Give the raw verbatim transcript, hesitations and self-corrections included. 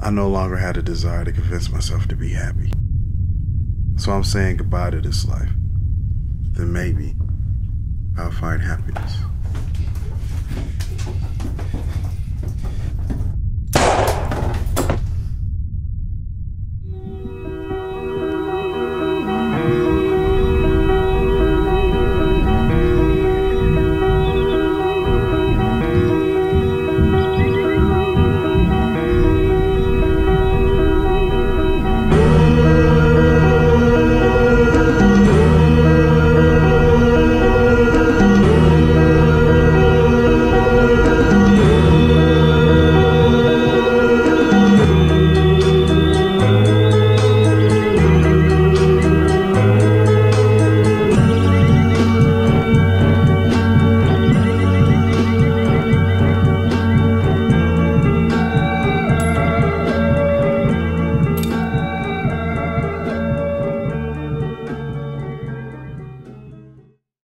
I no longer had a desire to convince myself to be happy. So I'm saying goodbye to this life. Then maybe I'll find happiness.